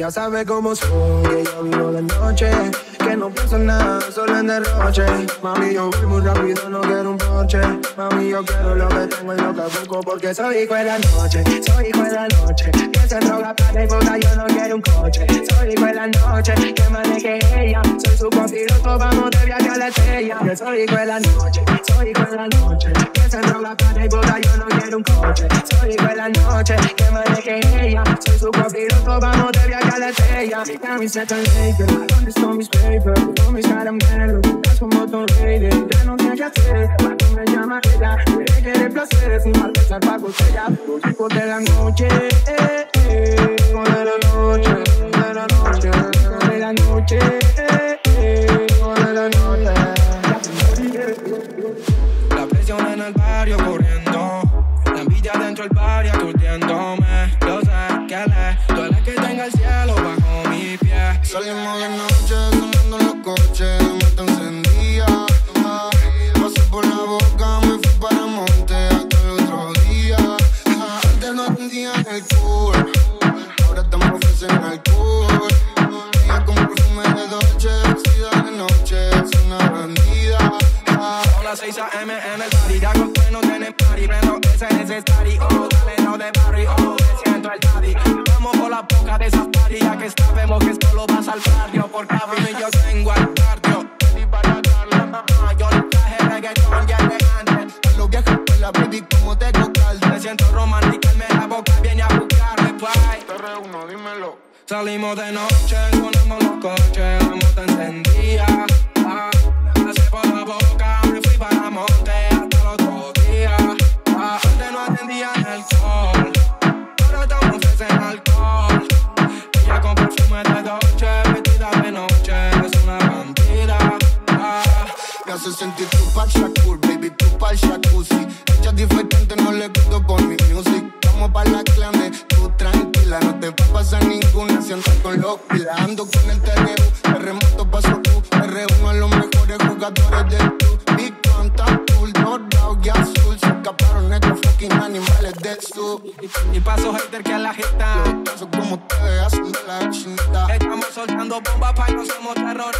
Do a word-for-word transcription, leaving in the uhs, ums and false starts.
Ya sabe cómo soy, que yo vivo de noche, que no pienso en nada, solo en derroche. Mami, yo voy muy rápido, no quiero un broche. Mami, yo quiero lo que tengo y lo que busco, porque soy hijo de la noche, soy hijo de la noche. Que se droga, plata y puta, yo no quiero un coche. Soy hijo de la noche, que maneje ella. Soy su copiloto, vamos de viaje a la estrella. Que soy hijo de la noche, soy hijo de la noche. Que se droga, plata y puta, yo no quiero un coche. Soy hijo de la noche, que maneje ella. Soy su copiloto, vamos de viaje a la estrella. Mi camiseta Laker, ¿dónde están mis papers? Con mis caramelos, estás como Tom Brady. Ya no sé qué hacer, ¿para qué me llamas ella? Quiere que le placer, sin mal pensar pa' costella. Los hijos de la noche, eh, eh. Hijo de la noche, hijo de la noche. Hijo de la noche, eh, eh. Hijo de la noche. La presión en el barrio corriendo, la envidia dentro del barrio aturdiéndome. Lo sé que le duele que tenga el cielo bajo mi pie. Salimos de noche, tomando en los coches, muerto encendía. Ah, pasé por la boca, me fui para el monte hasta el otro día. Ah, antes no atendían el cool, ahora estamos ofreciendo alcohol. Ella con perfume de Dolce, vestida de noche, es una bandida. Ah, son las seis a m en el party, ya con frenos en el party, prendo ese necesario, oh, dale no de barrio, oh, me siento el daddy. Vamos por la boca de esas party, ya que sabemos que esto lo vas al barrio, porque a mí yo tengo al barrio. Yo le traje reggaetón y elegante, a los viejos por la baby como de cocal. Me siento romántica, me la boca viene a buscarme, bye. Te reúno, dímelo. Salimos de noche, sonamos los coches, la moto encendía. Ah, pasé por la boca, me fui para la monte hasta el otro día. Ah, antes no atendían alcohol, ahora estamos ofreciendo alcohol. Ella con perfume de Dolce, vestida de noche, es una bandida. Me hace sentir tu pa'l Shakur, baby, tu pa'l Jacuzzi. Ella es diferente, no le gusto por mi music. Vamos pa' la clane, tú tranquila, no te va a pasar ninguna. Sienta con los pilas, ando con el T N U, me remoto pa' Sokú. Me reúno a los mejores jugadores del club. Big Quanta, Cool, Dorado y Azul. Se escaparon estos fucking animales del sur. Y, y paso hater que a la jeta. Yo paso como ustedes hacen la chinita. Estamos soltando bombas pa' y no somos terroristas.